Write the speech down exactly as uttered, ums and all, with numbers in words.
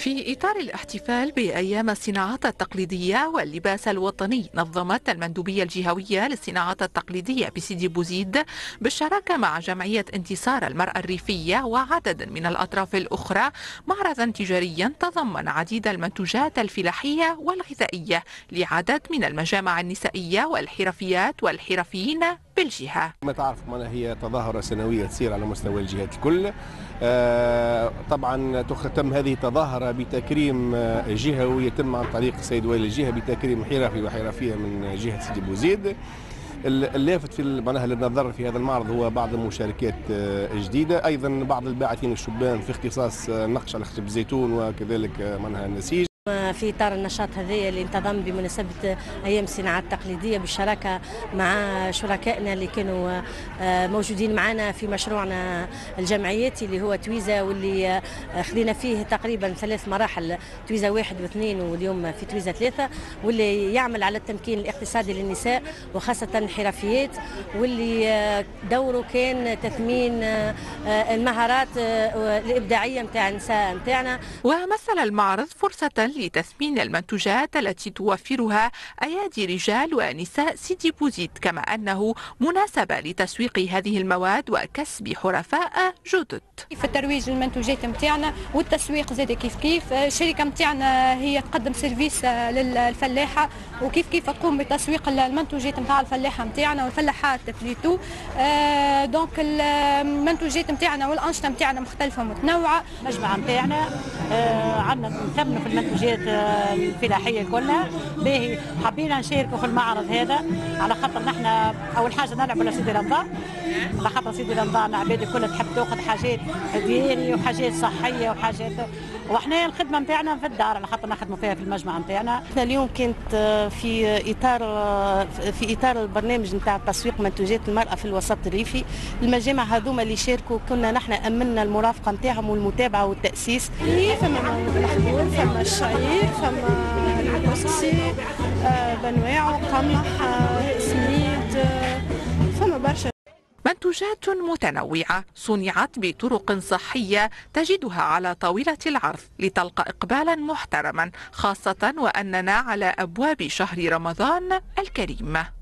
في إطار الاحتفال بأيام الصناعات التقليدية واللباس الوطني، نظمت المندوبية الجهوية للصناعات التقليدية بسيدي بوزيد بالشراكة مع جمعية انتصار المرأة الريفية وعدد من الأطراف الأخرى معرضا تجاريا تضمن عديد المنتوجات الفلاحية والغذائية لعدد من المجامع النسائية والحرفيات والحرفيين بالجهة. ما تعرفوا معنا هي تظاهرة سنوية تصير على مستوى الجهات الكل. آه طبعا تختم هذه التظاهرة بتكريم جهوي يتم عن طريق السيد ولي الجهة بتكريم حرفي وحرفية من جهة سيدي بوزيد. اللافت في معناها للنظر في هذا المعرض هو بعض المشاركات الجديدة، أيضا بعض الباعثين الشبان في اختصاص النقش على خشب الزيتون وكذلك معناها النسيج. في إطار النشاط هذايا اللي انتظم بمناسبة أيام الصناعات التقليدية بالشراكة مع شركائنا اللي كانوا موجودين معنا في مشروعنا الجمعياتي اللي هو تويزة، واللي خذينا فيه تقريبا ثلاث مراحل، تويزة واحد واثنين واليوم في تويزة ثلاثة، واللي يعمل على التمكين الاقتصادي للنساء وخاصة الحرفيات، واللي دوره كان تثمين المهارات الإبداعية نتاع النساء نتاعنا. ومثل المعرض فرصة لتثمين المنتوجات التي توفرها أيادي رجال ونساء سيدي بوزيد، كما أنه مناسبة لتسويق هذه المواد وكسب حرفاء جدد في الترويج المنتوجات نتاعنا والتسويق زاد كيف كيف. الشركة نتاعنا هي تقدم سيرفيس للفلاحة وكيف كيف تقوم بتسويق المنتوجات نتاع الفلاحة نتاعنا والفلاحات بليتو. دونك المنتوجات نتاعنا والأنشطة نتاعنا مختلفة متنوعة. المجمع نتاعنا عندنا نثمنوا في المنتوجات الفلاحية كلها، باهي حبينا نشاركوا في المعرض هذا على خاطر نحن أول حاجة نلعبوا لسيدي الأنظار، على خاطر سيدي الأنظار العباد الكل تحب تاخذ حاجات دياري وحاجات صحية وحاجات، وإحنا الخدمة نتاعنا في الدار على خاطر نخدموا فيها في المجمع نتاعنا. احنا اليوم كانت في إطار في إطار البرنامج نتاع تسويق منتوجات المرأة في الوسط الريفي، المجامع هذوما اللي شاركوا كنا نحن أمنا المرافقة نتاعهم والمتابعة والتأسيس. فما الشعير، فما الكسي بانواعه، قمح، سميد، فما برشا منتوجات متنوعة صنعت بطرق صحية تجدها على طاولة العرض لتلقى إقبالا محترما، خاصة وأننا على أبواب شهر رمضان الكريم.